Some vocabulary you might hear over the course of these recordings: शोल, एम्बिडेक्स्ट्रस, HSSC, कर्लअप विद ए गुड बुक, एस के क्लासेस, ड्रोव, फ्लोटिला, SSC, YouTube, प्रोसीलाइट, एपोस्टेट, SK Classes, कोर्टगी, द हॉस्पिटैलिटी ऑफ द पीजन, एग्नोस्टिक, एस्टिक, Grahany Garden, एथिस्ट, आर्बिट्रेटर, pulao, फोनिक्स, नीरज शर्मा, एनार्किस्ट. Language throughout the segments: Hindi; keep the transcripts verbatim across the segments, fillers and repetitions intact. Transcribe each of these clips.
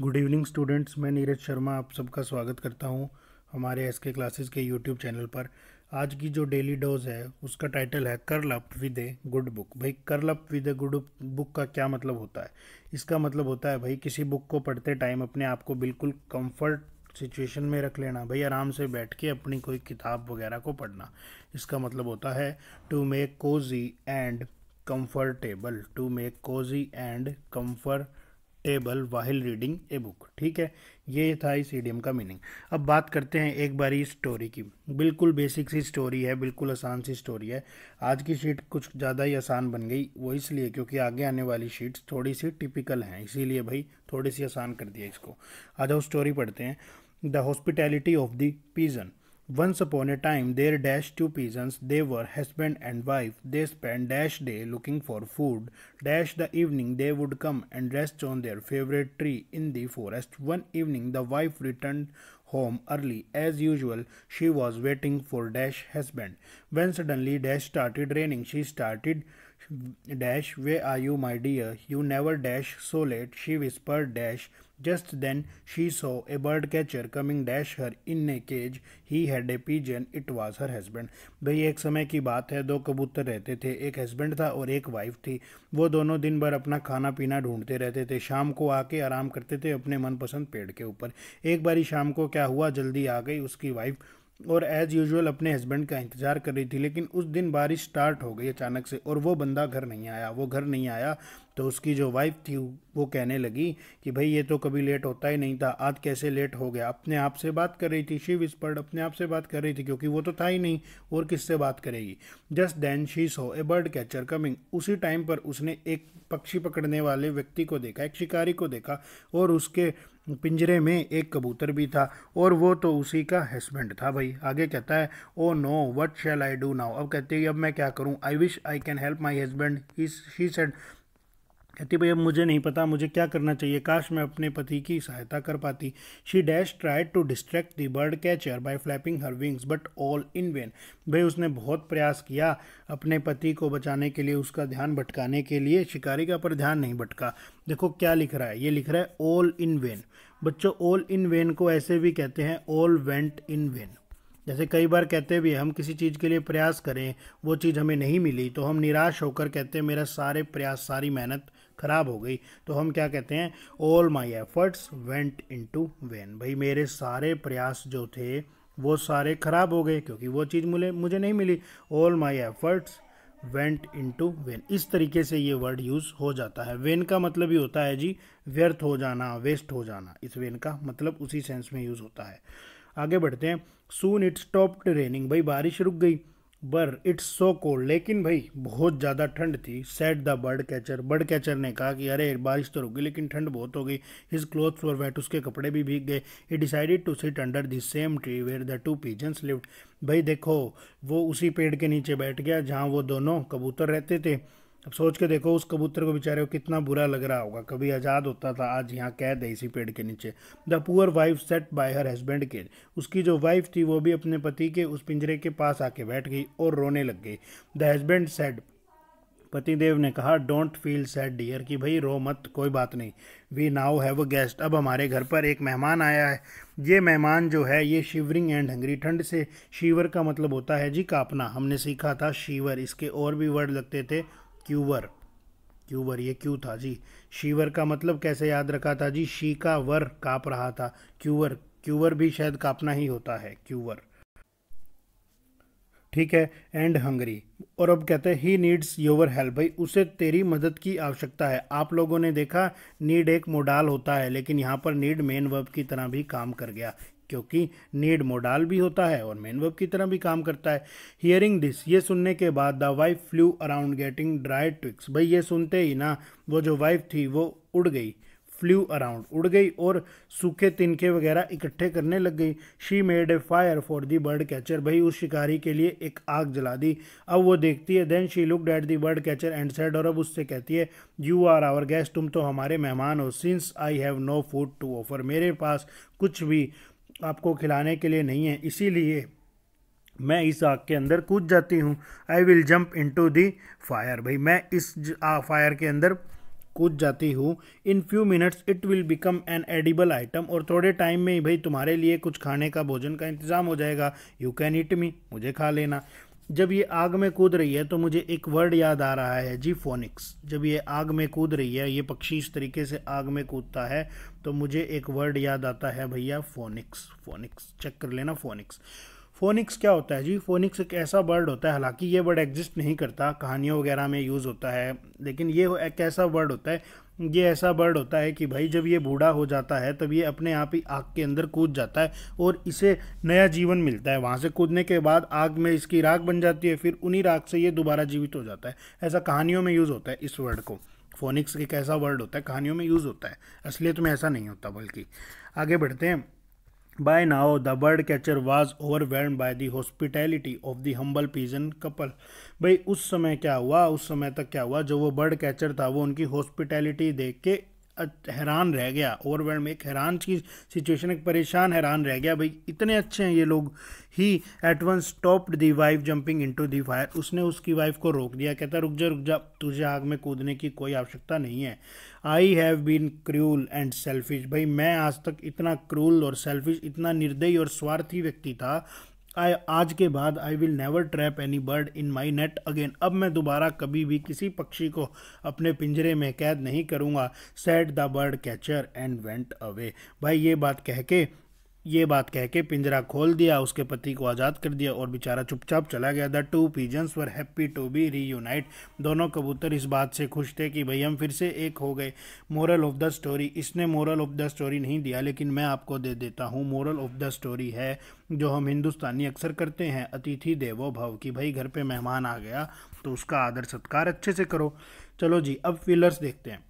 गुड इवनिंग स्टूडेंट्स, मैं नीरज शर्मा आप सबका स्वागत करता हूं हमारे एस के क्लासेस के यूट्यूब चैनल पर। आज की जो डेली डोज है उसका टाइटल है कर्लअप विद ए गुड बुक। भाई कर्लअप विद ए गुड बुक का क्या मतलब होता है? इसका मतलब होता है भाई किसी बुक को पढ़ते टाइम अपने आप को बिल्कुल कम्फर्ट सिचुएशन में रख लेना, भाई आराम से बैठ के अपनी कोई किताब वगैरह को पढ़ना। इसका मतलब होता है to make cosy and comfortable, to make cosy and comfortable while reading a book. ठीक है, ये था इस इडियम का मीनिंग। अब बात करते हैं एक बारी स्टोरी की। बिल्कुल बेसिक सी स्टोरी है, बिल्कुल आसान सी स्टोरी है। आज की शीट कुछ ज़्यादा ही आसान बन गई, वो इसलिए क्योंकि आगे आने वाली शीट्स थोड़ी सी टिपिकल हैं, इसीलिए भाई थोड़ी सी आसान कर दिया इसको। आ जाओ स्टोरी पढ़ते हैं। द हॉस्पिटैलिटी ऑफ द पीजन। Once upon a time, there dashed two peasants. They were husband and wife. They spent dash day looking for food. Dash the evening, they would come and rest on their favorite tree in the forest. One evening, the wife returned home early. As usual, she was waiting for dash husband. When suddenly dash started raining, she started dash, "Where are you, my dear? You never dash so late," she whispered dash. Just then she saw a bird catcher coming dash her in a cage. He had a pigeon. It was her husband. भाई एक समय की बात है, दो कबूतर रहते थे, एक हस्बैंड था और एक वाइफ थी। वो दोनों दिन भर अपना खाना पीना ढूंढते रहते थे, शाम को आके आराम करते थे अपने मनपसंद पेड़ के ऊपर। एक बारी शाम को क्या हुआ, जल्दी आ गई उसकी वाइफ और एज यूजुअल अपने हस्बैंड का इंतज़ार कर रही थी। लेकिन उस दिन बारिश स्टार्ट हो गई अचानक से और वो बंदा घर नहीं आया। वो घर नहीं आया तो उसकी जो वाइफ थी वो कहने लगी कि भाई ये तो कभी लेट होता ही नहीं था, आज कैसे लेट हो गया। अपने आप से बात कर रही थी, शी विस्पर्ड, अपने आप से बात कर रही थी क्योंकि वो तो था ही नहीं और किससे बात करेगी। Just then she saw a bird catcher coming. उसी टाइम पर उसने एक पक्षी पकड़ने वाले व्यक्ति को देखा, एक शिकारी को देखा और उसके पिंजरे में एक कबूतर भी था और वो तो उसी का हस्बैंड था। भाई आगे कहता है, oh no what shall I do now. अब कहती है अब मैं क्या करूं, I wish I can help my husband, she said. कहती भाई अब मुझे नहीं पता मुझे क्या करना चाहिए, काश मैं अपने पति की सहायता कर पाती। She dash tried to distract the bird catcher by flapping her wings but all in vain. भाई उसने बहुत प्रयास किया अपने पति को बचाने के लिए, उसका ध्यान भटकाने के लिए, शिकारी का पर ध्यान नहीं भटका। देखो क्या लिख रहा है, ये लिख रहा है ऑल इन वेन। बच्चों ऑल इन वेन को ऐसे भी कहते हैं ऑल वेंट इन वेन। जैसे कई बार कहते भी हम किसी चीज़ के लिए प्रयास करें, वो चीज़ हमें नहीं मिली तो हम निराश होकर कहते हैं मेरा सारे प्रयास सारी मेहनत ख़राब हो गई। तो हम क्या कहते हैं, all my efforts went into vain. भाई मेरे सारे प्रयास जो थे वो सारे ख़राब हो गए क्योंकि वो चीज़ मुझे मुझे नहीं मिली। All my efforts went into vain. इस तरीके से ये वर्ड यूज़ हो जाता है। वेन का मतलब ही होता है जी व्यर्थ हो जाना, वेस्ट हो जाना। इस वेन का मतलब उसी सेंस में यूज़ होता है। आगे बढ़ते हैं। Soon it stopped raining. भाई बारिश रुक गई। बर इट्स सो कोल्ड। लेकिन भाई बहुत ज़्यादा ठंड थी। Said the bird catcher. Bird catcher ने कहा कि अरे बारिश तो रुक गई लेकिन ठंड बहुत हो गई। His clothes were wet. उसके कपड़े भी भीग गए। He decided to sit under the same tree where the two pigeons lived. भाई देखो वो उसी पेड़ के नीचे बैठ गया जहाँ वो दोनों कबूतर रहते थे। अब सोच के देखो उस कबूतर को बेचारे को कितना बुरा लग रहा होगा, कभी आज़ाद होता था आज यहाँ कैद है इसी पेड़ के नीचे। The poor wife sat by her husband के। उसकी जो वाइफ थी वो भी अपने पति के उस पिंजरे के पास आके बैठ गई और रोने लग गई। The husband said. पतिदेव ने कहा, डोंट फील सैड डियर, कि भाई रो मत, कोई बात नहीं। We now have a guest. अब हमारे घर पर एक मेहमान आया है। ये मेहमान जो है ये शिवरिंग एंड हंगरी। ठंड से शीवर का मतलब होता है जी कांपना। हमने सीखा था शीवर, इसके और भी वर्ड लगते थे क्यूवर, क्यूवर ये क्यू था जी। शीवर का मतलब कैसे याद रखा था जी, शी का वर काँप रहा था, क्यूवर, क्यूवर भी शायद काँपना ही होता है क्यूवर। ठीक है, एंड हंगरी। और अब कहते हैं ही नीड्स योर हेल्प। भाई उसे तेरी मदद की आवश्यकता है। आप लोगों ने देखा नीड एक मोडाल होता है लेकिन यहाँ पर नीड मेन वर्ब की तरह भी काम कर गया क्योंकि नीड मोडाल भी होता है और मेन वर्ब की तरह भी काम करता है। हियरिंग दिस, ये सुनने के बाद the wife flew around getting dry twigs. भाई ये सुनते ही ना वो जो वाइफ थी वो उड़ गई, फ्लू अराउंड उड़ गई और सूखे तिनके वगैरह इकट्ठे करने लग गई। She made a fire for the bird catcher. भाई उस शिकारी के लिए एक आग जला दी। अब वो देखती है, then she looked at the bird catcher and said. और अब उससे कहती है, यू आर आवर गेस्ट, तुम तो हमारे मेहमान हो। Since I have no food to offer, मेरे पास कुछ भी आपको खिलाने के लिए नहीं है इसीलिए मैं इस आग के अंदर कूद जाती हूँ। I will jump into the fire. भाई मैं इस फायर के अंदर कूद जाती हो, in few minutes it will become an edible item, और थोड़े टाइम में ही भाई तुम्हारे लिए कुछ खाने का भोजन का इंतजाम हो जाएगा। यू कैन ईट मी, मुझे खा लेना। जब ये आग में कूद रही है तो मुझे एक वर्ड याद आ रहा है जी, फोनिक्स। जब ये आग में कूद रही है, ये पक्षी इस तरीके से आग में कूदता है, तो मुझे एक वर्ड याद आता है भैया, फोनिक्स। फोनिक्स चेक कर लेना, फोनिक्स। फोनिक्स क्या होता है जी? फोनिक्स एक ऐसा वर्ड होता है, हालांकि ये वर्ड एग्जिस्ट नहीं करता, कहानियों वगैरह में यूज़ होता है, लेकिन ये एक ऐसा वर्ड होता है, ये ऐसा वर्ड होता है कि भाई जब ये बूढ़ा हो जाता है तब ये अपने आप ही आग के अंदर कूद जाता है और इसे नया जीवन मिलता है। वहाँ से कूदने के बाद आग में इसकी राख बन जाती है, फिर उन्हीं राख से ये दोबारा जीवित हो जाता है। ऐसा कहानियों में यूज़ होता है इस वर्ड को। फोनिक्स एक ऐसा वर्ड होता है, कहानियों में यूज़ होता है, असलियत में ऐसा नहीं होता। बल्कि आगे बढ़ते हैं। By now, the bird catcher was overwhelmed by the hospitality of the humble pigeon couple. भाई उस समय क्या हुआ, उस समय तक क्या हुआ, जो वो बर्ड कैचर था वो उनकी हॉस्पिटैलिटी देख के हैरान रह गया। ओवरवेल्ड में एक हैरान की सिचुएशन, एक परेशान हैरान रह गया, भाई इतने अच्छे हैं ये लोग। He at once stopped the wife jumping into the fire, उसने उसकी वाइफ को रोक दिया, कहता रुक जा रुक जा, तुझे आग में कूदने की कोई आवश्यकता नहीं है। I have been cruel and selfish, भाई मैं आज तक इतना क्रूल और सेल्फिश, इतना निर्दयी और स्वार्थी व्यक्ति था। आई आज के बाद I will never trap any bird in my net again, अब मैं दोबारा कभी भी किसी पक्षी को अपने पिंजरे में कैद नहीं करूँगा। Said the bird catcher and went away, भाई ये बात कह के ये बात कह के पिंजरा खोल दिया, उसके पति को आज़ाद कर दिया और बेचारा चुपचाप चला गया। The two pigeons were happy to be reunite, दोनों कबूतर इस बात से खुश थे कि भई हम फिर से एक हो गए। मोरल ऑफ द स्टोरी, इसने मोरल ऑफ द स्टोरी नहीं दिया लेकिन मैं आपको दे देता हूँ। मोरल ऑफ द स्टोरी है जो हम हिंदुस्तानी अक्सर करते हैं, अतिथि देवो भव, कि भाई घर पर मेहमान आ गया तो उसका आदर सत्कार अच्छे से करो। चलो जी, अब फीलर्स देखते हैं।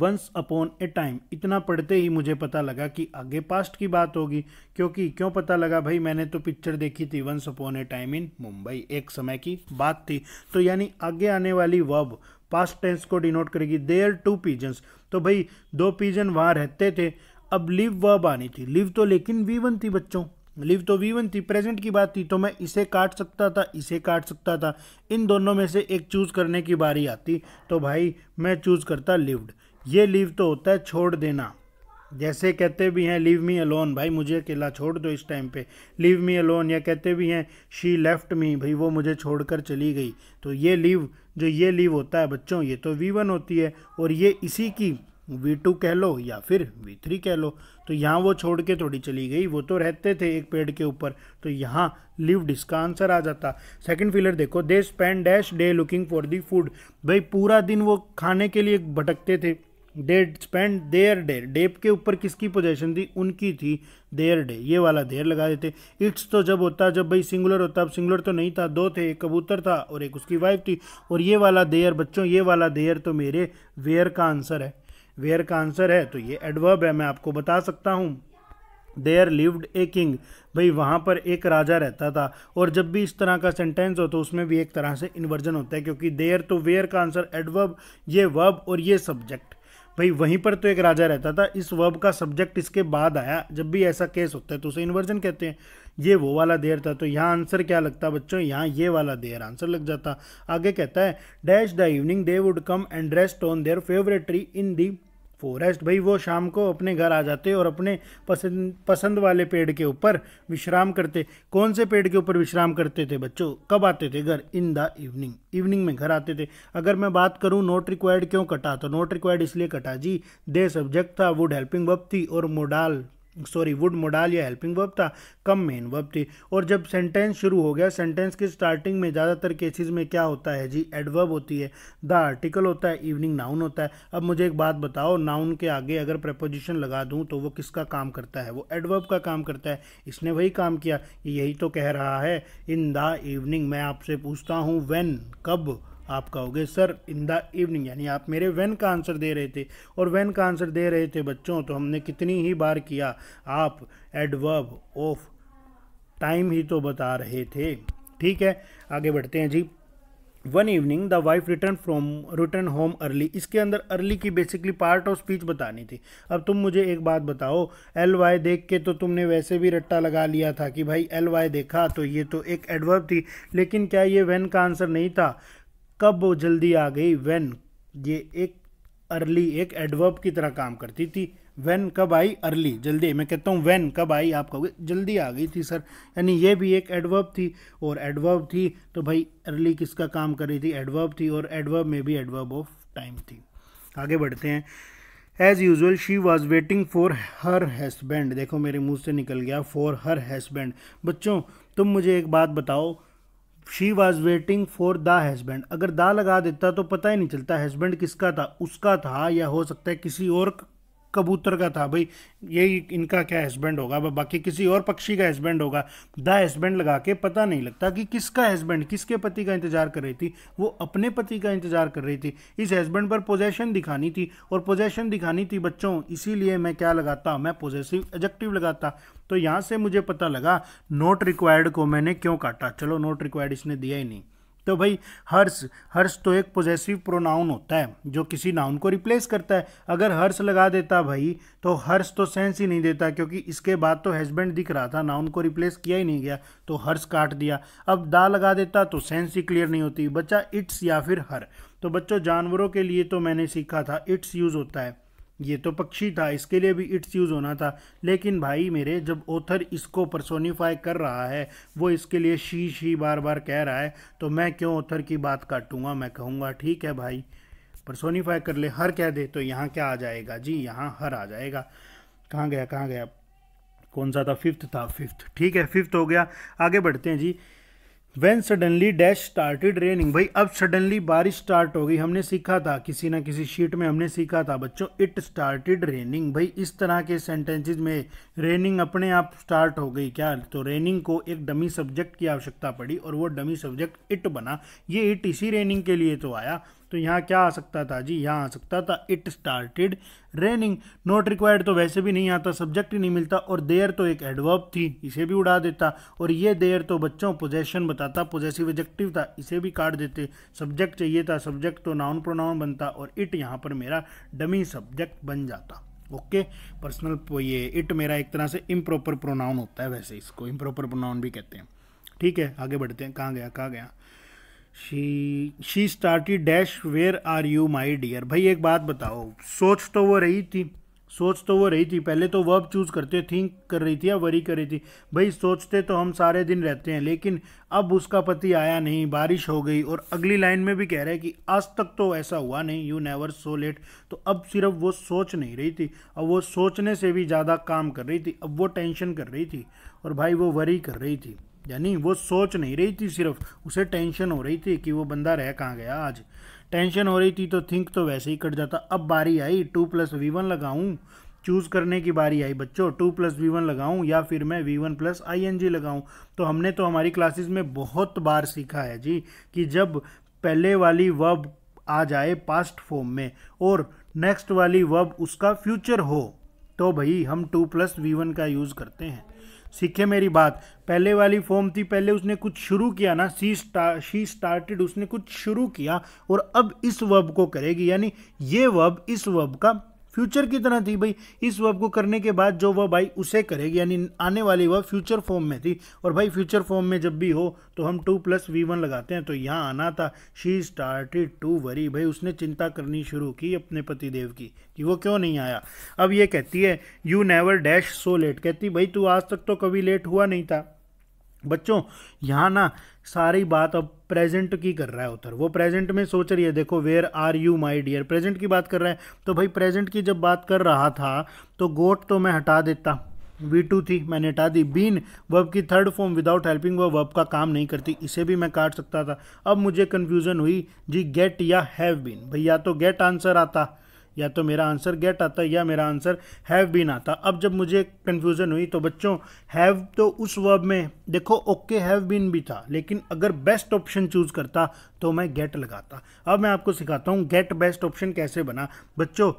वंस अपॉन ए टाइम, इतना पढ़ते ही मुझे पता लगा कि आगे पास्ट की बात होगी, क्योंकि क्यों पता लगा भाई, मैंने तो पिक्चर देखी थी once upon a time in Mumbai, एक समय की बात थी। तो यानी आगे आने वाली वर्ब पास्ट टेंस को डिनोट करेगी। देयर टू पिजन्स, तो भाई दो पिजन वहाँ रहते थे। अब लिव वर्ब आनी थी, लिव तो लेकिन वी वन थी बच्चों, लिव तो वी वन थी, प्रेजेंट की बात थी, तो मैं इसे काट सकता था, इसे काट सकता था, इन दोनों में से एक चूज़ करने की बारी आती, तो भाई मैं चूज़ करता लिव्ड। ये लीव तो होता है छोड़ देना, जैसे कहते भी हैं लीव मी अलोन, भाई मुझे अकेला छोड़ दो इस टाइम पे, लीव मी अलोन। या कहते भी हैं शी लेफ्ट मी, भाई वो मुझे छोड़कर चली गई। तो ये लीव, जो ये लीव होता है बच्चों, ये तो वी वन होती है और ये इसी की वी टू कह लो या फिर वी थ्री कह लो। तो यहाँ वो छोड़ के थोड़ी चली गई, वो तो रहते थे एक पेड़ के ऊपर, तो यहाँ लिव्ड इसका आंसर आ जाता। सेकंड फिलर देखो, they spend dash day looking for the food, भाई पूरा दिन वो खाने के लिए भटकते थे। डेड स्पेंड देयर डे, डेप के ऊपर किसकी पोजीशन थी, उनकी थी, देयर डे ये वाला देर लगा देते। इट्स तो जब होता, जब भाई सिंगुलर होता, अब सिंगुलर तो नहीं था, दो थे, एक कबूतर था और एक उसकी वाइफ थी। और ये वाला देयर बच्चों, ये वाला देयर तो मेरे वेयर का आंसर है, वेयर का आंसर है, तो ये एडवर्ब है, मैं आपको बता सकता हूँ। देयर लिव्ड ए किंग, भाई वहाँ पर एक राजा रहता था। और जब भी इस तरह का सेंटेंस हो तो उसमें भी एक तरह से इन्वर्जन होता है, क्योंकि देयर तो वेयर का आंसर एडवर्ब, ये वर्ब और ये सब्जेक्ट, भाई वहीं पर तो एक राजा रहता था, इस वर्ब का सब्जेक्ट इसके बाद आया। जब भी ऐसा केस होता है तो उसे इन्वर्जन कहते हैं। ये वो वाला देर था, तो यहाँ आंसर क्या लगता बच्चों, यहाँ ये वाला देर आंसर लग जाता। आगे कहता है dash the evening they would come and rest on their favourite tree in the forest, भाई वो शाम को अपने घर आ जाते और अपने पसंद पसंद वाले पेड़ के ऊपर विश्राम करते। कौन से पेड़ के ऊपर विश्राम करते थे बच्चों, कब आते थे घर, इन द इवनिंग, इवनिंग में घर आते थे। अगर मैं बात करूं नॉट रिक्वायर्ड क्यों कटा, तो नॉट रिक्वायर्ड इसलिए कटा जी, दे सब्जेक्ट था, वुड हेल्पिंग वर्ब थी और मोडाल सॉरी वुड मोडाल या हेल्पिंग वर्ब था, कम मेन वर्ब थी। और जब सेंटेंस शुरू हो गया, सेंटेंस के स्टार्टिंग में ज़्यादातर केसेस में क्या होता है जी, एडवर्ब होती है, द आर्टिकल होता है, इवनिंग नाउन होता है। अब मुझे एक बात बताओ, नाउन के आगे अगर प्रपोजिशन लगा दूं तो वो किसका काम करता है, वो एडवर्ब का काम करता है, इसने वही काम किया। यही तो कह रहा है इन द इवनिंग। मैं आपसे पूछता हूँ व्हेन, कब, आप कहोगे सर इन द इवनिंग, यानी आप मेरे व्हेन का आंसर दे रहे थे। और व्हेन का आंसर दे रहे थे बच्चों तो हमने कितनी ही बार किया, आप एडवर्ब ऑफ टाइम ही तो बता रहे थे। ठीक है, आगे बढ़ते हैं जी। One evening the wife return from return home early, इसके अंदर अर्ली की बेसिकली पार्ट ऑफ स्पीच बतानी थी। अब तुम मुझे एक बात बताओ, एल वाई देख के तो तुमने वैसे भी रट्टा लगा लिया था कि भाई एल वाई देखा, तो ये तो एक एडवर्ब थी, लेकिन क्या ये व्हेन का आंसर नहीं था, कब वो जल्दी आ गई, व्हेन, ये एक अर्ली एक एडवर्ब की तरह काम करती थी। व्हेन कब आई? अर्ली। जल्दी। मैं कहता हूँ व्हेन कब आई, आप कहोगे जल्दी आ गई थी सर, यानी ये भी एक एडवर्ब थी और एडवर्ब थी तो भाई अर्ली किसका काम कर रही थी? एडवर्ब थी, और एडवर्ब में भी एडवर्ब ऑफ टाइम थी। आगे बढ़ते हैं। As usual she was waiting for her husband. देखो मेरे मुंह से निकल गया फॉर हर हस्बैंड। बच्चों तुम मुझे एक बात बताओ, she was waiting for the husband, अगर दा लगा देता तो पता ही नहीं चलता हस्बैंड किसका था, उसका था या हो सकता है किसी और कबूतर का था, भाई यही इनका क्या हस्बैंड होगा, बाकी किसी और पक्षी का हस्बैंड होगा। द हस्बैंड लगा के पता नहीं लगता कि किसका हस्बैंड, किसके पति का इंतजार कर रही थी। वो अपने पति का इंतजार कर रही थी, इस हस्बैंड पर पोजेशन दिखानी थी, और पोजेशन दिखानी थी बच्चों, इसीलिए मैं क्या लगाता, मैं पोजेसिव एडजेक्टिव लगाता। तो यहाँ से मुझे पता लगा नॉट रिक्वायर्ड को मैंने क्यों काटा। चलो नॉट रिक्वायर्ड इसने दिया ही नहीं। तो भाई हर्स, हर्स तो एक पोजेसिव प्रोनाउन होता है जो किसी नाउन को रिप्लेस करता है। अगर हर्स लगा देता भाई तो हर्स तो सेंस ही नहीं देता, क्योंकि इसके बाद तो हस्बैंड दिख रहा था, नाउन को रिप्लेस किया ही नहीं गया तो हर्स काट दिया। अब दा लगा देता तो सेंस ही क्लियर नहीं होती, बच्चा इट्स या फिर हर। तो बच्चों जानवरों के लिए तो मैंने सीखा था इट्स यूज़ होता है, ये तो पक्षी था, इसके लिए भी इट्स यूज़ होना था। लेकिन भाई मेरे जब ऑथर इसको पर्सोनिफाई कर रहा है, वो इसके लिए शी शी बार बार कह रहा है, तो मैं क्यों ऑथर की बात काटूंगा, मैं कहूँगा ठीक है भाई पर्सोनिफाई कर ले, हर कह दे। तो यहाँ क्या आ जाएगा जी? यहाँ हर आ जाएगा। कहाँ गया कहाँ गया कौन सा था? फिफ्थ था, फिफ्थ। ठीक है फिफ्थ हो गया। आगे बढ़ते हैं जी। When suddenly dash started raining, भाई अब सडनली बारिश स्टार्ट हो गई। हमने सीखा था, किसी ना किसी शीट में हमने सीखा था बच्चों it started raining। भाई इस तरह के सेंटेंसेज में raining अपने आप स्टार्ट हो गई क्या, तो raining को एक डमी सब्जेक्ट की आवश्यकता पड़ी और वो डमी सब्जेक्ट it बना। ये it इसी raining के लिए तो आया, तो यहाँ क्या आ सकता था जी? यहाँ आ सकता था it started raining. Not required तो वैसे भी नहीं आता, सब्जेक्ट ही नहीं मिलता, और देयर तो एक एडवर्ब थी, इसे भी उड़ा देता, और ये देयर तो बच्चों पोजेशन बताता, पोजेसिव एडजेक्टिव था, इसे भी काट देते। सब्जेक्ट चाहिए था, सब्जेक्ट तो नाउन प्रोनाउन बनता, और इट यहाँ पर मेरा डमी सब्जेक्ट बन जाता। ओके पर्सनल, ये इट मेरा एक तरह से इम्प्रॉपर प्रोनाउन होता है, वैसे इसको इम्प्रॉपर प्रोनाउन भी कहते हैं। ठीक है आगे बढ़ते हैं। कहाँ गया कहाँ गया she she started dash where are you my dear. भाई एक बात बताओ, सोच तो वो रही थी, सोच तो वो रही थी, पहले तो वर्ब चूज़ करते, थिंक कर रही थी या वरी कर रही थी। भाई सोचते तो हम सारे दिन रहते हैं, लेकिन अब उसका पति आया नहीं, बारिश हो गई, और अगली लाइन में भी कह रहा है कि आज तक तो ऐसा हुआ नहीं, यू नेवर सो लेट। तो अब सिर्फ वो सोच नहीं रही थी, अब वो सोचने से भी ज़्यादा काम कर रही थी, अब वो टेंशन कर रही थी, और भाई वो वरी कर रही थी, यानी वो सोच नहीं रही थी, सिर्फ उसे टेंशन हो रही थी कि वो बंदा रह कहाँ गया आज, टेंशन हो रही थी। तो थिंक तो वैसे ही कट जाता। अब बारी आई टू प्लस वी वन लगाऊँ, चूज़ करने की बारी आई बच्चों, टू प्लस वी वन लगाऊँ या फिर मैं V one plus I N G लगाऊँ। तो हमने तो हमारी क्लासेस में बहुत बार सीखा है जी कि जब पहले वाली वर्ब आ जाए पास्ट फॉर्म में और नेक्स्ट वाली वर्ब उसका फ्यूचर हो, तो भाई हम टू प्लस वी वन का यूज़ करते हैं। सीखे मेरी बात? पहले वाली फॉर्म थी, पहले उसने कुछ शुरू किया ना, सी स्टार शी स्टार्टेड, उसने कुछ शुरू किया और अब इस वर्ब को करेगी, यानी ये वर्ब इस वर्ब का फ्यूचर की तरह थी। भाई इस वर्ब को करने के बाद जो वर्ब आई उसे करेगी, यानी आने वाली वर्ब फ्यूचर फॉर्म में थी, और भाई फ्यूचर फॉर्म में जब भी हो तो हम टू प्लस वी वन लगाते हैं। तो यहाँ आना था शी स्टार्टेड टू वरी। भाई उसने चिंता करनी शुरू की अपने पति देव की कि वो क्यों नहीं आया। अब ये कहती है you never dash so late, कहती भाई तू आज तक तो कभी लेट हुआ नहीं था। बच्चों यहाँ ना सारी बात अब प्रेजेंट की कर रहा है उधर, वो प्रेजेंट में सोच रही है। देखो where are you my dear, present की बात कर रहा है। तो भाई प्रेजेंट की जब बात कर रहा था तो गोट तो मैं हटा देता, वी टू थी मैंने हटा दी, बीन वर्ब की third form without helping verb verb का काम नहीं करती, इसे भी मैं काट सकता था। अब मुझे कन्फ्यूज़न हुई जी गेट या हैव बीन। भाई या तो गेट आंसर आता, या तो मेरा आंसर गेट आता, या मेरा आंसर हैव बीन आता। अब जब मुझे कन्फ्यूज़न हुई तो बच्चों हैव तो उस वर्ब में देखो ओके हैव बीन भी था, लेकिन अगर बेस्ट ऑप्शन चूज़ करता तो मैं गेट लगाता। अब मैं आपको सिखाता हूँ गेट बेस्ट ऑप्शन कैसे बना। बच्चों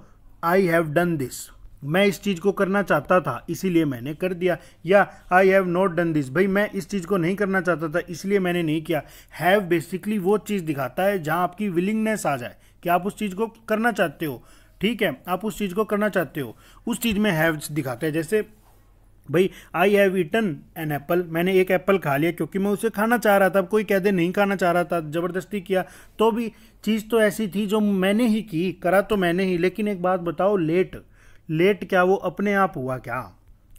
आई हैव डन दिस, मैं इस चीज़ को करना चाहता था इसीलिए मैंने कर दिया, या I have not done this, भाई मैं इस चीज़ को नहीं करना चाहता था इसलिए मैंने नहीं किया। हैव बेसिकली वो चीज़ दिखाता है जहाँ आपकी विलिंगनेस आ जाए कि आप उस चीज़ को करना चाहते हो। ठीक है आप उस चीज़ को करना चाहते हो, उस चीज़ में हैव्स दिखाते हैं। जैसे भाई I have eaten an apple, मैंने एक एप्पल खा लिया क्योंकि मैं उसे खाना चाह रहा था। अब कोई कह दे नहीं खाना चाह रहा था, ज़बरदस्ती किया तो भी, चीज़ तो ऐसी थी जो मैंने ही की, करा तो मैंने ही। लेकिन एक बात बताओ, लेट लेट क्या वो अपने आप हुआ? क्या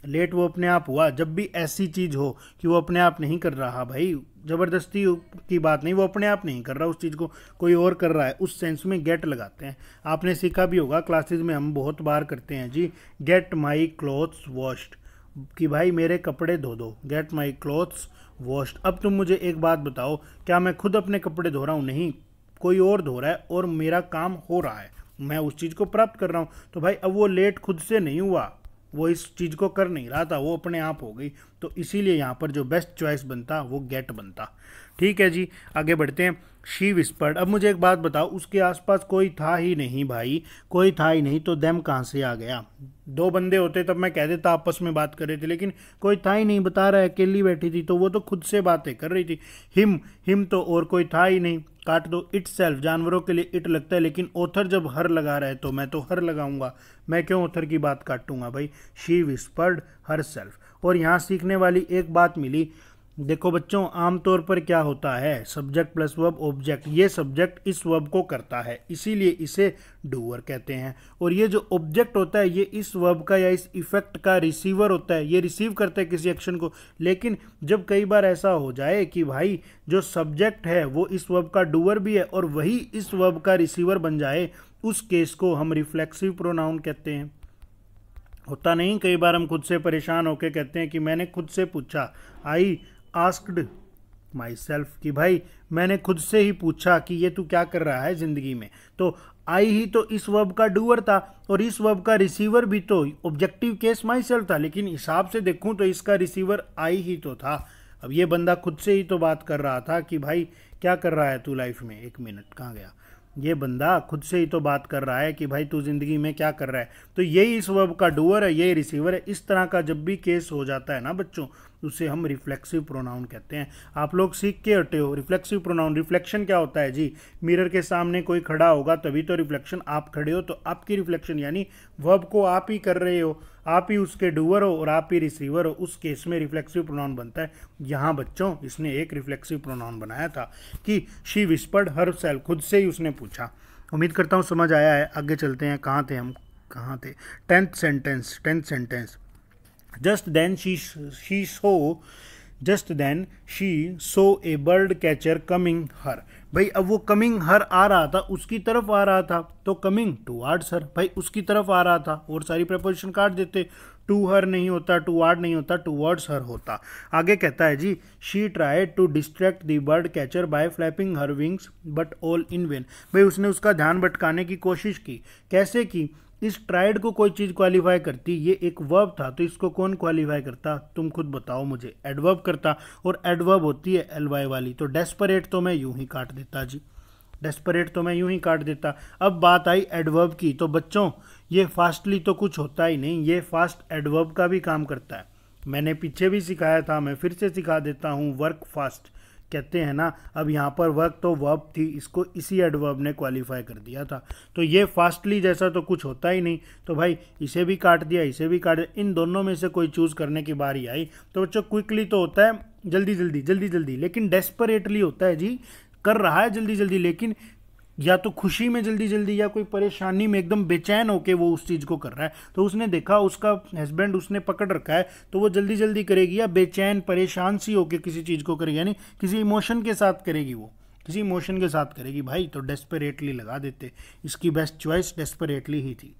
लेट वो अपने आप हुआ? जब भी ऐसी चीज़ हो कि वो अपने आप नहीं कर रहा, भाई ज़बरदस्ती की बात नहीं, वो अपने आप नहीं कर रहा, उस चीज़ को कोई और कर रहा है, उस सेंस में गेट लगाते हैं। आपने सीखा भी होगा क्लासेस में, हम बहुत बार करते हैं जी, गेट माई क्लोथ्स वॉश्ड, कि भाई मेरे कपड़े धो दो, गेट माई क्लोथ्स वॉश्ड। अब तुम मुझे एक बात बताओ, क्या मैं खुद अपने कपड़े धो रहा हूँ? नहीं, कोई और धो रहा है और मेरा काम हो रहा है, मैं उस चीज़ को प्राप्त कर रहा हूँ। तो भाई अब वो लेट खुद से नहीं हुआ, वो इस चीज़ को कर नहीं रहा था, वो अपने आप हो गई। तो इसीलिए यहाँ पर जो बेस्ट चॉइस बनता वो गेट बनता। ठीक है जी, आगे बढ़ते हैं। शी विस्पर्ड, अब मुझे एक बात बताओ, उसके आसपास कोई था ही नहीं भाई, कोई था ही नहीं, तो देम कहाँ से आ गया? दो बंदे होते तब मैं कह देता आपस में बात कर रहे थे, लेकिन कोई था ही नहीं, बता रहा है अकेली बैठी थी, तो वो तो खुद से बातें कर रही थी। हिम हिम तो और कोई था ही नहीं, काट दो। इट सेल्फ, जानवरों के लिए इट लगता है, लेकिन ऑथर जब हर लगा रहा है तो मैं तो हर लगाऊंगा, मैं क्यों ऑथर की बात काटूंगा भाई। She whispered herself. और यहाँ सीखने वाली एक बात मिली, देखो बच्चों, आमतौर पर क्या होता है, सब्जेक्ट प्लस वर्ब ऑब्जेक्ट, ये सब्जेक्ट इस वर्ब को करता है, इसीलिए इसे डूअर कहते हैं। और ये जो ऑब्जेक्ट होता है ये इस वर्ब का या इस इफेक्ट का रिसीवर होता है, ये रिसीव करता है किसी एक्शन को। लेकिन जब कई बार ऐसा हो जाए कि भाई जो सब्जेक्ट है वो इस वर्ब का डूअर भी है और वही इस वर्ब का रिसीवर बन जाए, उस केस को हम रिफ्लेक्सिव प्रोनाउन कहते हैं। होता नहीं, कई बार हम खुद से परेशान होकर कहते हैं कि मैंने खुद से पूछा, आई आस्क्ड माई सेल्फ, कि भाई मैंने खुद से ही पूछा कि ये तू क्या कर रहा है ज़िंदगी में। तो आई ही तो इस वर्ब का डूअर था और इस वर्ब का रिसीवर भी तो ऑब्जेक्टिव केस माई सेल्फ था, लेकिन हिसाब से देखूं तो इसका रिसीवर आई ही तो था। अब ये बंदा खुद से ही तो बात कर रहा था कि भाई क्या कर रहा है तू लाइफ में, एक मिनट कहाँ गया, ये बंदा खुद से ही तो बात कर रहा है कि भाई तू ज़िंदगी में क्या कर रहा है। तो यही इस वर्ब का डूअर है, यही रिसीवर है। इस तरह का जब भी केस हो जाता है ना बच्चों, उसे हम रिफ्लेक्सिव प्रोनाउन कहते हैं। आप लोग सीख के हटे हो रिफ्लेक्सिव प्रोनाउन। रिफ्लेक्शन क्या होता है जी? मिरर के सामने कोई खड़ा होगा तभी तो रिफ्लेक्शन, आप खड़े हो तो आपकी रिफ्लेक्शन, यानी वर्ब को आप ही कर रहे हो, आप ही उसके डूअर हो और आप ही रिसीवर हो। उस केस में रिफ्लेक्सिव प्रोनाउन बनता है। यहाँ बच्चों इसने एक रिफ्लेक्सिव प्रोनाउन बनाया था कि शी विस्पर्ड हर सेल्फ, खुद से ही उसने पूछा। उम्मीद करता हूँ समझ आया है। आगे चलते हैं। कहाँ थे हम? कहाँ थे? Tenth sentence. Tenth sentence, just then she she saw just then she saw a bird catcher coming her. भाई अब वो कमिंग हर आ रहा था, उसकी तरफ आ रहा था, तो कमिंग टूवार्ड्स हर, भाई उसकी तरफ आ रहा था। और सारी प्रीपोजिशन काट देते, टू हर नहीं होता, टूवार्ड नहीं होता, टूवर्ड्स हर होता। आगे कहता है जी, she try to distract the bird catcher by flapping her wings but all in vain. भाई उसने उसका ध्यान भटकाने की कोशिश की। कैसे की? इस ट्राइड को कोई चीज़ क्वालिफाई करती, ये एक वर्ब था तो इसको कौन क्वालिफाई करता? तुम खुद बताओ मुझे। एडवर्ब करता, और एडवर्ब होती है एल वाई वाली। तो डेस्परेट तो मैं यूं ही काट देता जी, डेस्परेट तो मैं यूं ही काट देता। अब बात आई एडवर्ब की। तो बच्चों ये फास्टली तो कुछ होता ही नहीं, ये फास्ट एडवर्ब का भी काम करता है। मैंने पीछे भी सिखाया था, मैं फिर से सिखा देता हूँ, वर्क फास्ट कहते हैं ना। अब यहाँ पर वर्क तो वर्ब थी, इसको इसी एडवर्ब ने क्वालिफाई कर दिया था। तो ये फास्टली जैसा तो कुछ होता ही नहीं, तो भाई इसे भी काट दिया, इसे भी काट दिया। इन दोनों में से कोई चूज़ करने की बारी आई। तो बच्चों क्विकली तो होता है, जल्दी जल्दी जल्दी जल्दी, लेकिन डेस्परेटली होता है जी, कर रहा है जल्दी जल्दी, लेकिन या तो खुशी में जल्दी जल्दी या कोई परेशानी में एकदम बेचैन होकर वो उस चीज़ को कर रहा है। तो उसने देखा उसका हस्बैंड उसने पकड़ रखा है, तो वो जल्दी जल्दी करेगी या बेचैन परेशान सी होकर किसी चीज़ को करेगी, यानी किसी इमोशन के साथ करेगी, वो किसी इमोशन के साथ करेगी भाई। तो डेस्परेटली लगा देते, इसकी बेस्ट चॉइस डेस्परेटली ही थी।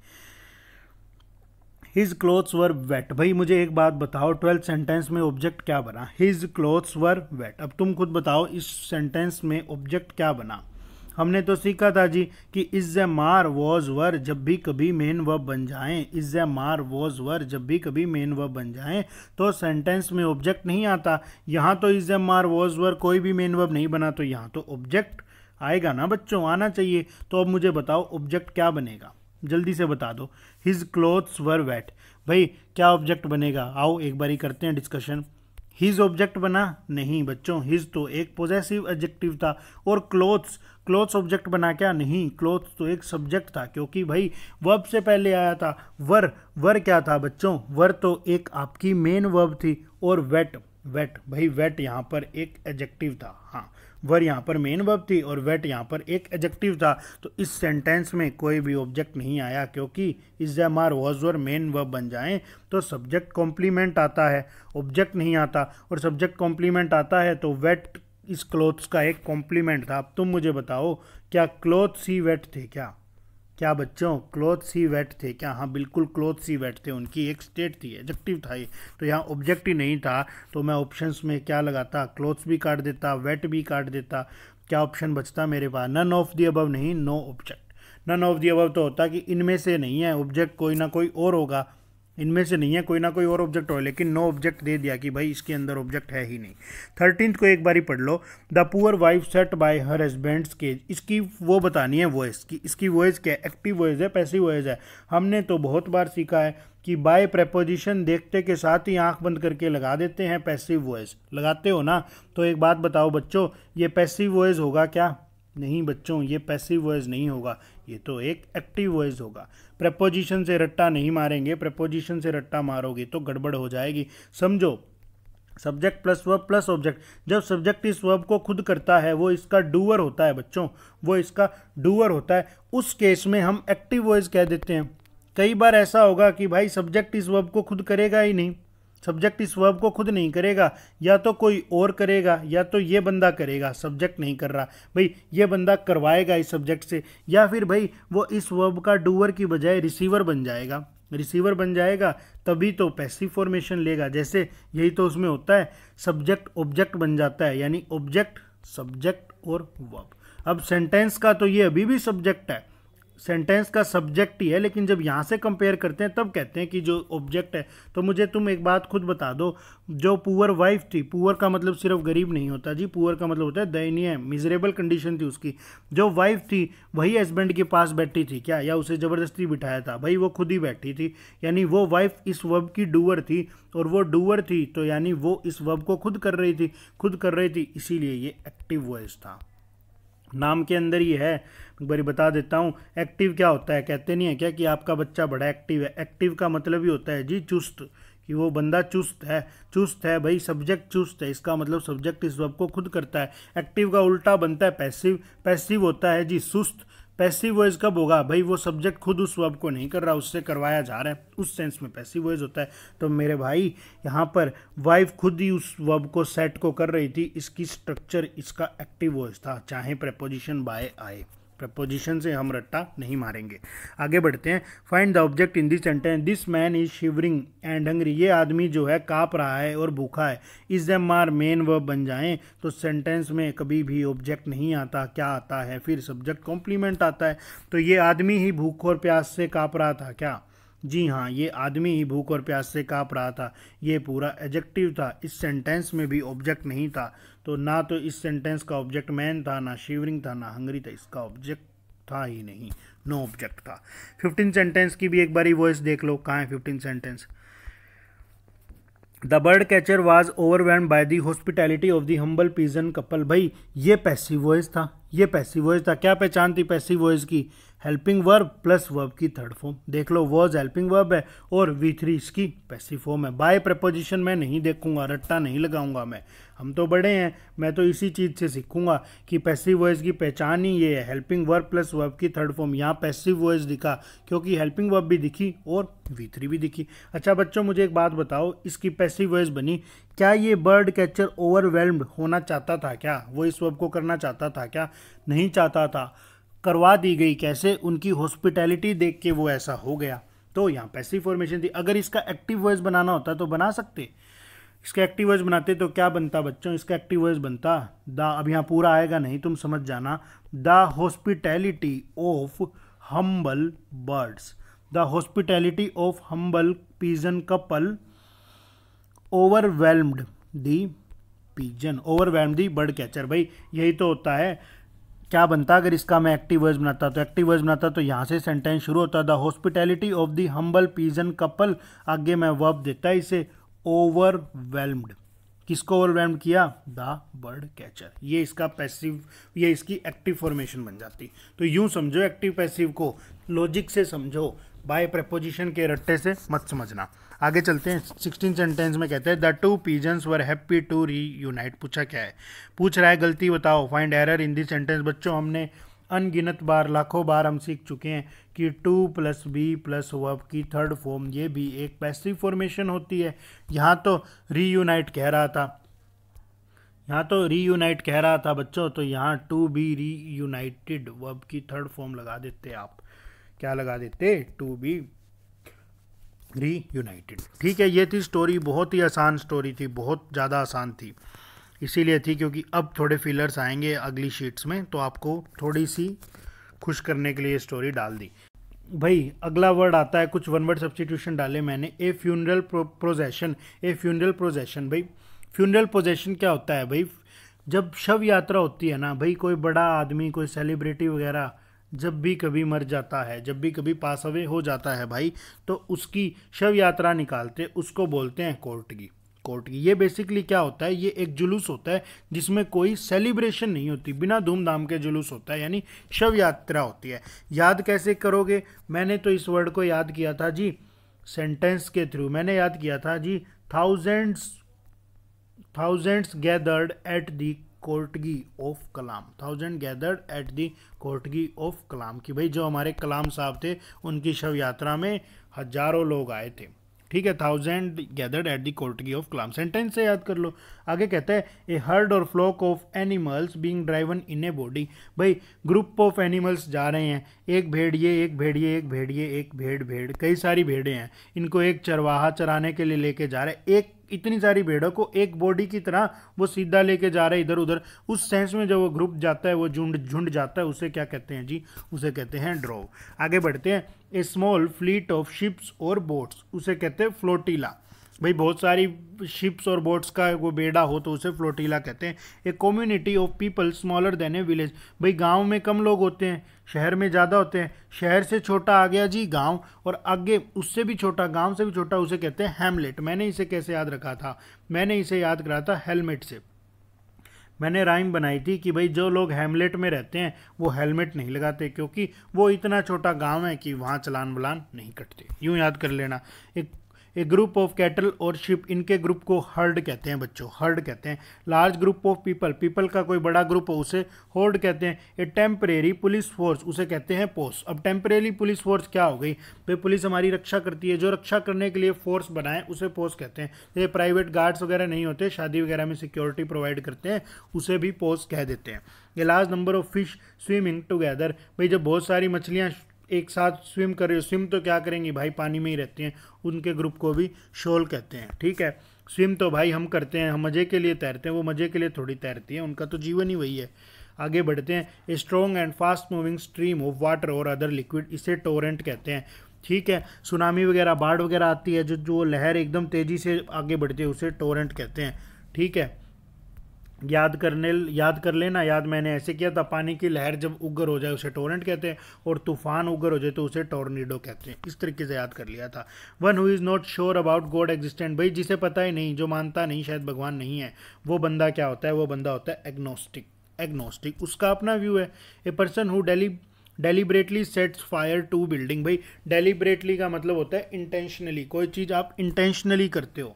His clothes were wet. भाई मुझे एक बात बताओ, ट्वेल्थ सेंटेंस में ऑब्जेक्ट क्या बना? His clothes were wet. अब तुम खुद बताओ इस सेंटेंस में ऑब्जेक्ट क्या बना? हमने तो सीखा था जी कि इज ए मार वॉज वर जब भी कभी मेन वर्ब बन जाएं, इज ए मार वॉज वर जब भी कभी मेन वर्ब बन जाएं तो सेंटेंस में ऑब्जेक्ट नहीं आता। यहाँ तो इज ए मार वॉज वर कोई भी मेन वर्ब नहीं बना, तो यहाँ तो ऑब्जेक्ट आएगा ना बच्चों, आना चाहिए। तो अब मुझे बताओ ऑब्जेक्ट क्या बनेगा, जल्दी से बता दो। हिज क्लोथ्स वर वेट, भाई क्या ऑब्जेक्ट बनेगा? आओ एक बारी करते हैं डिस्कशन। हिज ऑब्जेक्ट बना? नहीं बच्चों, हिज तो एक पॉजेसिव एडजेक्टिव था। और क्लोथ्स, क्लोथ्स ऑब्जेक्ट बना क्या? नहीं, क्लोथ्स तो एक सब्जेक्ट था, क्योंकि भाई वर्ब से पहले आया था वर। वर क्या था बच्चों? वर तो एक आपकी मेन वर्ब थी। और वेट, वेट भाई वेट यहाँ पर एक एडजेक्टिव था। हाँ, वर यहाँ पर मेन वर्ब थी और वेट यहाँ पर एक एडजेक्टिव था। तो इस सेंटेंस में कोई भी ऑब्जेक्ट नहीं आया, क्योंकि is are was were main verb बन जाएं तो सब्जेक्ट कॉम्प्लीमेंट आता है, ऑब्जेक्ट नहीं आता। और सब्जेक्ट कॉम्प्लीमेंट आता है तो वेट इस क्लोथ्स का एक कॉम्प्लीमेंट था। अब तुम मुझे बताओ, क्या क्लोथ्स ही वेट थे? क्या क्या बच्चों क्लोथ्स ही वेट थे क्या? हाँ बिल्कुल, क्लोथ्स ही वेट थे, उनकी एक स्टेट थी, एडजेक्टिव था ये, तो यहाँ ऑब्जेक्ट ही नहीं था। तो मैं ऑप्शंस में क्या लगाता? क्लोथ्स भी काट देता, वेट भी काट देता। क्या ऑप्शन बचता मेरे पास? नन ऑफ दी अबव नहीं, no object. None of the above तो होता कि इनमें से नहीं है ऑब्जेक्ट, कोई ना कोई और होगा, इनमें से नहीं है कोई ना कोई और ऑब्जेक्ट हो, लेकिन नो ऑब्जेक्ट दे दिया कि भाई इसके अंदर ऑब्जेक्ट है ही नहीं। थर्टींथ को एक बारी पढ़ लो। The poor wife sat by her husband's cage. इसकी वो बतानी है वॉइस की, इसकी वॉइस क्या है? एक्टिव वॉइस है, पैसिव वॉइस है? हमने तो बहुत बार सीखा है कि बाय प्रेपोजिशन देखते के साथ ही आंख बंद करके लगा देते हैं पैसिव वॉइस, लगाते हो ना। तो एक बात बताओ बच्चों, ये पैसिव वॉइस होगा क्या? नहीं बच्चों, ये पैसिव वॉइस नहीं होगा, ये तो एक एक्टिव वॉइस होगा। प्रेपोजिशन से रट्टा नहीं मारेंगे, प्रेपोजिशन से रट्टा मारोगे तो गड़बड़ हो जाएगी। समझो, subject plus verb plus object. जब सब्जेक्ट इस वर्ब को खुद करता है, वो इसका डूअर होता है बच्चों, वो इसका डूअर होता है, उस केस में हम एक्टिव वॉइस कह देते हैं। कई बार ऐसा होगा कि भाई सब्जेक्ट इस वर्ब को खुद करेगा ही नहीं, सब्जेक्ट इस वर्ब को खुद नहीं करेगा, या तो कोई और करेगा, या तो ये बंदा करेगा, सब्जेक्ट नहीं कर रहा, भाई ये बंदा करवाएगा इस सब्जेक्ट से, या फिर भाई वो इस वर्ब का डूअर की बजाय रिसीवर बन जाएगा, रिसीवर बन जाएगा तभी तो पैसिव फॉर्मेशन लेगा। जैसे यही तो उसमें होता है, सब्जेक्ट ऑब्जेक्ट बन जाता है, यानी ऑब्जेक्ट सब्जेक्ट और वर्ब। अब सेंटेंस का तो ये अभी भी सब्जेक्ट है, सेंटेंस का सब्जेक्ट ही है, लेकिन जब यहाँ से कंपेयर करते हैं तब कहते हैं कि जो ऑब्जेक्ट है। तो मुझे तुम एक बात खुद बता दो, जो पुअर वाइफ थी, पुअर का मतलब सिर्फ गरीब नहीं होता जी, पुअर का मतलब होता है दयनीय, मिजरेबल कंडीशन थी उसकी। जो वाइफ थी वही हस्बैंड के पास बैठी थी क्या, या उसे ज़बरदस्ती बिठाया था? भाई वो खुद ही बैठी थी, यानी वो वाइफ इस वर्ब की डूअर थी, और वो डूअर थी तो यानी वो इस वर्ब को खुद कर रही थी, खुद कर रही थी, इसीलिए ये एक्टिव वॉइस था। नाम के अंदर ही है, एक बार बता देता हूँ। एक्टिव क्या होता है? कहते नहीं है क्या कि आपका बच्चा बड़ा एक्टिव है? एक्टिव का मतलब ही होता है जी चुस्त, कि वो बंदा चुस्त है। चुस्त है भाई, सब्जेक्ट चुस्त है, इसका मतलब सब्जेक्ट इस वर्ब को खुद करता है। एक्टिव का उल्टा बनता है पैसिव, पैसिव होता है जी सुस्त। पैसिव वॉइस कब होगा? भाई वो सब्जेक्ट खुद उस वर्ब को नहीं कर रहा, उससे करवाया जा रहा है, उस सेंस में पैसिव वॉइस होता है। तो मेरे भाई यहाँ पर वाइफ खुद ही उस वर्ब को सेट को कर रही थी, इसकी स्ट्रक्चर इसका एक्टिव वॉइस था, चाहे प्रेपोजिशन बाय आए, प्रेपोजिशन से हम रट्टा नहीं मारेंगे। आगे बढ़ते हैं। Find the object in this sentence. This man is shivering and hungry. ये आदमी जो है काँप रहा है और भूखा है। Is them are main verb बन जाएं तो सेंटेंस में कभी भी ऑब्जेक्ट नहीं आता, क्या आता है फिर? सब्जेक्ट कॉम्प्लीमेंट आता है। तो ये आदमी ही भूख और प्यास से काँप रहा था क्या? जी हाँ, ये आदमी ही भूख और प्यास से काँप रहा था। ये पूरा एडजेक्टिव था, इस सेंटेंस में भी ऑब्जेक्ट नहीं था। तो ना तो इस सेंटेंस का ऑब्जेक्ट मैन था, ना शिवरिंग था, ना हंगरी था, इसका ऑब्जेक्ट था ही नहीं, नो ऑब्जेक्ट था। फिफ्टीन सेंटेंस की भी एक बारी वॉइस देख लो, कहाँ है fifteen sentence. The bird catcher was overwhelmed by the hospitality of the humble pigeon couple. भाई ये पैसिव वॉइस था, ये पैसिव वॉइस था। क्या पहचान थी पैसिव वॉइस की? हेल्पिंग वर्ब प्लस वर्ब की थर्ड फॉर्म। देख लो, वॉज हेल्पिंग वर्ब है और वी थ्री इसकी पैसिव फॉर्म है। बाय प्रपोजिशन मैं नहीं देखूंगा, रट्टा नहीं लगाऊंगा मैं, हम तो बड़े हैं, मैं तो इसी चीज़ से सीखूंगा कि पैसिव वॉइस की पहचान ही ये है, हेल्पिंग वर्ब प्लस वर्ब की थर्ड फॉर्म। यहाँ पैसिव वॉइस दिखा क्योंकि हेल्पिंग वर्ब भी दिखी और वी थ्री भी दिखी। अच्छा बच्चों, मुझे एक बात बताओ, इसकी पैसिव वॉइस बनी क्या? ये बर्ड कैचर ओवरवेल्म्ड होना चाहता था क्या? वो इस वर्ब को करना चाहता था क्या? नहीं चाहता था, करवा दी गई। कैसे? उनकी हॉस्पिटैलिटी देख के वो ऐसा हो गया। तो यहाँ पैसिव फॉर्मेशन थी। अगर इसका एक्टिव वॉइस बनाना होता तो बना सकते, इसका एक्टिव वॉइस बनाते तो क्या बनता बच्चों? इसका एक्टिव वॉइस बनता द, अब यहाँ पूरा आएगा नहीं, तुम समझ जाना, the hospitality of humble birds, the hospitality of humble pigeon couple overwhelmed the pigeon, overwhelmed the bird catcher. भाई यही तो होता है। क्या बनता अगर इसका मैं एक्टिव वर्ड्स बनाता? तो एक्टिव वर्ड्स बनाता तो यहाँ से सेंटेंस शुरू होता, the hospitality of the humble pigeon couple, आगे मैं वर्ब देता इसे, ओवरवेल्म्ड। किसको ओवरवेल्म किया? The bird catcher. ये इसका पैसिव, ये इसकी एक्टिव फॉर्मेशन बन जाती। तो यूं समझो एक्टिव पैसिव को, लॉजिक से समझो, बाय प्रपोजिशन के रट्टे से मत समझना। आगे चलते हैं सिक्सटीन सेंटेंस में, कहते हैं the two pigeons were happy to reunite. पूछा क्या है? पूछ रहा है गलती बताओ, find error in this sentence. बच्चों हमने अनगिनत बार, लाखों बार हम सीख चुके हैं कि to plus be plus verb की थर्ड फॉर्म ये भी एक पैसिव फॉर्मेशन होती है। यहाँ तो रीयूनाइट कह रहा था, यहाँ तो रीयूनाइट कह रहा था बच्चों, तो यहाँ टू बी रीयूनाइटेड वर्ब की थर्ड फॉर्म लगा देते आप। क्या लगा देते? To be reunited. ठीक है, ये थी स्टोरी, बहुत ही आसान स्टोरी थी, बहुत ज़्यादा आसान थी, इसीलिए थी क्योंकि अब थोड़े फिलर्स आएंगे अगली शीट्स में, तो आपको थोड़ी सी खुश करने के लिए स्टोरी डाल दी। भाई अगला वर्ड आता है, कुछ वन वर्ड सब्स्टिट्यूशन डाले मैंने। A funeral procession, a funeral procession. भाई फ्यूनरल प्रोजेशन क्या होता है? भाई जब शव यात्रा होती है ना भाई, कोई बड़ा आदमी, कोई सेलिब्रिटी वगैरह जब भी कभी मर जाता है, जब भी कभी पास अवे हो जाता है भाई, तो उसकी शव यात्रा निकालते, उसको बोलते हैं कोर्टगी। कोर्ट की ये बेसिकली क्या होता है? ये एक जुलूस होता है जिसमें कोई सेलिब्रेशन नहीं होती, बिना धूमधाम के जुलूस होता है, यानी शव यात्रा होती है। याद कैसे करोगे? मैंने तो इस वर्ड को याद किया था जी सेंटेंस के थ्रू, मैंने याद किया था जी thousands thousands gathered at the कोर्टगी of Kalam, thousand gathered at the कोर्टगी of Kalam की। भाई जो हमारे कलाम साहब थे उनकी शव यात्रा में हजारों लोग आए थे। ठीक है, thousand gathered at the कोर्टगी of Kalam, sentence से याद कर लो। आगे कहते हैं ए हर्ड और flock of animals being driven in a body. भाई ग्रुप ऑफ एनिमल्स जा रहे हैं, एक भेड़िए एक भेड़िए एक भेड़िए एक भेड़ भेड़ कई सारी भेड़ें हैं, इनको एक चरवाहा चराने के लिए लेके जा रहे हैं। एक इतनी सारी भेड़ों को एक बॉडी की तरह वो सीधा लेके जा रहे इधर उधर। उस सेंस में जब वो ग्रुप जाता है, वो झुंड झुंड जाता है, उसे क्या कहते हैं जी? उसे कहते हैं ड्रोव। आगे बढ़ते हैं a small fleet of ships और बोट्स, उसे कहते हैं फ्लोटिला। भाई बहुत सारी शिप्स और बोट्स का वो बेड़ा हो तो उसे फ्लोटिला कहते हैं। A community of people smaller than a village. भाई गांव में कम लोग होते हैं, शहर में ज़्यादा होते हैं। शहर से छोटा आ गया जी गांव, और आगे उससे भी छोटा, गांव से भी छोटा, उसे कहते हैं हैमलेट। मैंने इसे कैसे याद रखा था? मैंने इसे याद करा था हेलमेट से। मैंने राइम बनाई थी कि भाई जो लोग हेमलेट में रहते हैं वो हेलमेट नहीं लगाते, क्योंकि वो इतना छोटा गाँव है कि वहाँ चलान वलान नहीं कटते। यूँ याद कर लेना। एक ए ग्रुप ऑफ कैटल और शिप, इनके ग्रुप को हर्ड कहते हैं बच्चों, हर्ड कहते हैं। Large group of people, people का कोई बड़ा ग्रुप हो उसे होर्ड कहते हैं। ए टेम्परेरी पुलिस फोर्स, उसे कहते हैं पोस्ट। अब टेम्परेरी पुलिस फोर्स क्या हो गई? भाई पुलिस हमारी रक्षा करती है, जो रक्षा करने के लिए फोर्स बनाए उसे पोस्ट कहते हैं। तो ये प्राइवेट गार्ड्स वगैरह नहीं होते, शादी वगैरह में सिक्योरिटी प्रोवाइड करते हैं, उसे भी पोस्ट कह देते हैं। A large number of fish swimming together. भाई जब बहुत सारी मछलियाँ एक साथ स्विम कर रहे हो, स्विम तो क्या करेंगी भाई, पानी में ही रहती हैं, उनके ग्रुप को भी शोल कहते हैं। ठीक है, स्विम तो भाई हम करते हैं, हम मज़े के लिए तैरते हैं, वो मज़े के लिए थोड़ी तैरती हैं, उनका तो जीवन ही वही है। आगे बढ़ते हैं a strong and fast moving stream of water और अदर लिक्विड, इसे टोरेंट कहते हैं। ठीक है, सुनामी वगैरह बाढ़ वगैरह आती है, जो जो लहर एकदम तेज़ी से आगे बढ़ती है उसे टोरेंट कहते हैं। ठीक है, याद करने याद कर लेना, याद मैंने ऐसे किया था। पानी की लहर जब उग्र हो जाए उसे टोरेंट कहते हैं, और तूफान उग्र हो जाए तो उसे टोर्नेडो कहते हैं। इस तरीके से याद कर लिया था। One who is not sure about God existent. भाई जिसे पता ही नहीं, जो मानता नहीं शायद भगवान नहीं है, वो बंदा क्या होता है? वो बंदा होता है एग्नोस्टिक। एग्नोस्टिक उसका अपना व्यू है। A person who daily deliberately sets fire to building. भाई डेलीबरेटली का मतलब होता है इंटेंशनली, कोई चीज़ आप इंटेंशनली करते हो।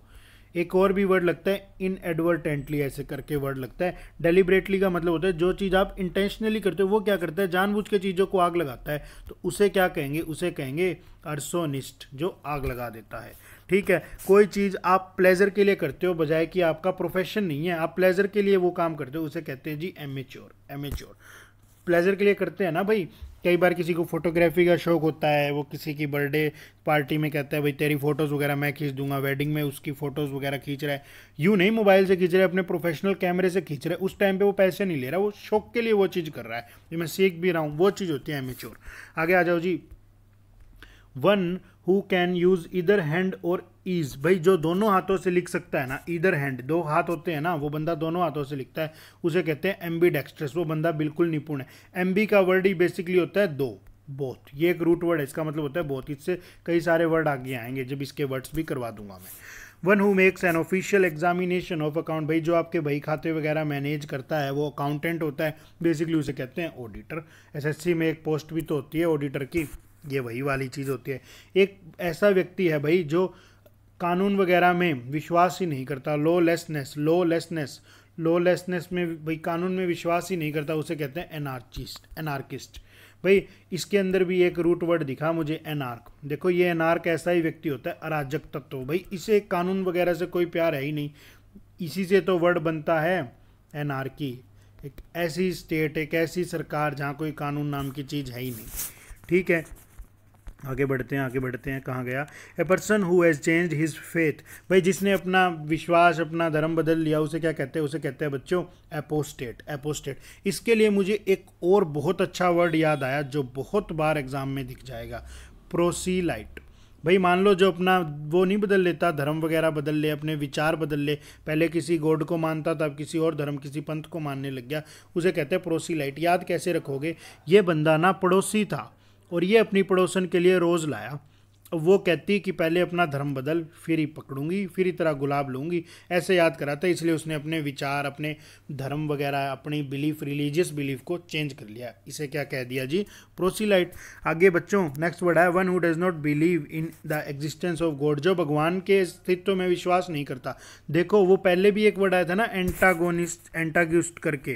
एक और भी वर्ड लगता है इनएडवर्टेंटली, ऐसे करके वर्ड लगता है। डेलिबरेटली का मतलब होता है जो चीज़ आप इंटेंशनली करते हो वो क्या करता है? जानबूझ के चीज़ों को आग लगाता है, तो उसे क्या कहेंगे? उसे कहेंगे अर्सोनिस्ट, जो आग लगा देता है। ठीक है, कोई चीज़ आप प्लेजर के लिए करते हो, बजाय कि आपका प्रोफेशन नहीं है, आप प्लेजर के लिए वो काम करते हो, उसे कहते हैं जी एमेच्योर। एमेच्योर प्लेजर के लिए करते हैं ना भाई। कई बार किसी को फोटोग्राफी का शौक होता है, वो किसी की बर्थडे पार्टी में कहता है भाई तेरी फोटोज़ वगैरह मैं खींच दूंगा, वेडिंग में उसकी फ़ोटोज़ वगैरह खींच रहा है। यूँ नहीं मोबाइल से खींच रहा है, अपने प्रोफेशनल कैमरे से खींच रहा है। उस टाइम पे वो पैसे नहीं ले रहा, वो शौक के लिए वो चीज़ कर रहा है। ये मैं सीख भी रहा हूँ, वो चीज़ होती है एमेच्योर। आगे आ जाओ जी, one who can use either hand और ईज। भाई जो दोनों हाथों से लिख सकता है ना, ईदर हैंड, दो हाथ होते हैं ना, वो बंदा दोनों हाथों से लिखता है, उसे कहते हैं एम्बी डेक्स्ट्रस, वो बंदा बिल्कुल निपुण है। एम्बी का वर्ड ही बेसिकली होता है दो, बोथ। ये एक रूट वर्ड है, इसका मतलब होता है बोथ। इससे कई सारे वर्ड आगे आएंगे जब इसके वर्ड्स भी करवा दूंगा मैं। One who makes an official examination of account, भाई जो आपके बही खाते वगैरह मैनेज करता है वो अकाउंटेंट होता है, बेसिकली उसे कहते हैं ऑडिटर। एसएससी में एक पोस्ट भी तो होती है ऑडिटर की, ये वही वाली चीज़ होती है। एक ऐसा व्यक्ति है भाई जो कानून वगैरह में विश्वास ही नहीं करता, लॉलेसनेस लॉलेसनेस लॉलेसनेस में भाई कानून में विश्वास ही नहीं करता, उसे कहते हैं एनार्चिस्ट एनार्किस्ट। भाई इसके अंदर भी एक रूट वर्ड दिखा मुझे, एनार्क। देखो ये एनार्क ऐसा ही व्यक्ति होता है, अराजक तत्व। भाई इसे कानून वगैरह से कोई प्यार है ही नहीं, इसी से तो वर्ड बनता है एनार्की, एक ऐसी स्टेट, एक ऐसी सरकार जहाँ कोई कानून नाम की चीज़ है ही नहीं। ठीक है, आगे बढ़ते हैं आगे बढ़ते हैं कहाँ गया? A person who has changed his faith, भाई जिसने अपना विश्वास, अपना धर्म बदल लिया उसे क्या कहते हैं? उसे कहते हैं बच्चों एपोस्टेट एपोस्टेट। इसके लिए मुझे एक और बहुत अच्छा वर्ड याद आया जो बहुत बार एग्जाम में दिख जाएगा, प्रोसीलाइट। भाई मान लो जो अपना वो नहीं बदल लेता, धर्म वगैरह बदल ले, अपने विचार बदल ले, पहले किसी गॉड को मानता था अब किसी और धर्म, किसी पंथ को मानने लग गया, उसे कहते हैं प्रोसीलाइट। याद कैसे रखोगे? ये बंदा ना पड़ोसी था और ये अपनी पड़ोसन के लिए रोज़ लाया, वो कहती कि पहले अपना धर्म बदल फिर ही पकड़ूंगी, फिर ही तेरा गुलाब लूँगी, ऐसे याद कराता। इसलिए उसने अपने विचार, अपने धर्म वगैरह, अपनी बिलीफ, रिलीजियस बिलीफ को चेंज कर लिया। इसे क्या कह दिया जी? प्रोसीलाइट। आगे बच्चों नेक्स्ट वर्ड है one who does not believe in the existence of God, जो भगवान के अस्तित्व में विश्वास नहीं करता। देखो वो पहले भी एक वर्ड आया था ना, एंटागोनिस्ट एंटाग्यूस्ट करके,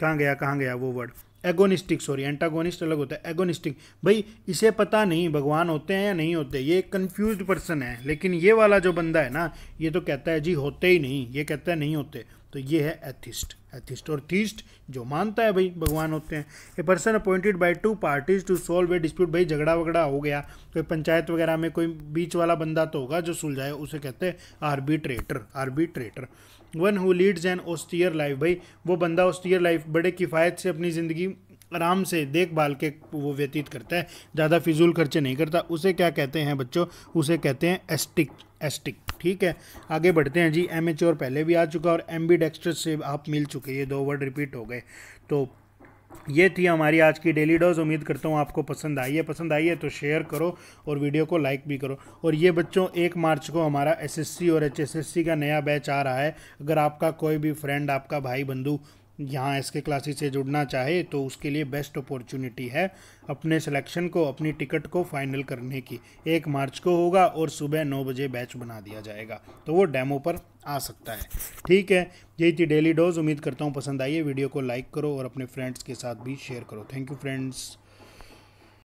कहाँ गया कहाँ गया वो वर्ड? एगोनिस्टिक, सॉरी एंटागोनिस्ट अलग होता है, एगोनिस्टिक। भाई इसे पता नहीं भगवान होते हैं या नहीं होते, ये एक कन्फ्यूज पर्सन है। लेकिन ये वाला जो बंदा है ना, ये तो कहता है जी होते ही नहीं, ये कहता है नहीं होते, तो ये है एथिस्ट एथिस्ट और थीस्ट जो मानता है भाई भगवान होते हैं। A person appointed by two parties to solve a dispute, भाई झगड़ा वगड़ा हो गया तो पंचायत वगैरह में कोई बीच वाला बंदा तो होगा जो सुलझाए, उसे कहते हैं आर्बिट्रेटर आर्बिट्रेटर one who leads an austere life, भाई वो बंदा ऑस्टियर लाइफ, बड़े किफ़ायत से अपनी ज़िंदगी आराम से देखभाल के वो व्यतीत करता है, ज़्यादा फिजूल खर्चे नहीं करता, उसे क्या कहते हैं बच्चों? उसे कहते हैं एस्टिक एस्टिक। ठीक है, आगे बढ़ते हैं जी। एमेच्योर पहले भी आ चुका और एम्बिडेक्स्ट्रस से आप मिल चुके, ये दो वर्ड रिपीट हो गए। तो ये थी हमारी आज की डेली डोज, उम्मीद करता हूँ आपको पसंद आई है। पसंद आई है तो शेयर करो और वीडियो को लाइक भी करो। और ये बच्चों एक मार्च को हमारा एसएससी और एचएसएससी का नया बैच आ रहा है। अगर आपका कोई भी फ्रेंड, आपका भाई बंधु यहाँ एसके क्लासेस से जुड़ना चाहे तो उसके लिए बेस्ट अपॉर्चुनिटी है अपने सिलेक्शन को, अपनी टिकट को फाइनल करने की। एक मार्च को होगा और सुबह नौ बजे बैच बना दिया जाएगा, तो वो डेमो पर आ सकता है। ठीक है, यही थी डेली डोज, उम्मीद करता हूँ पसंद आई है। वीडियो को लाइक करो और अपने फ्रेंड्स के साथ भी शेयर करो। Thank you friends.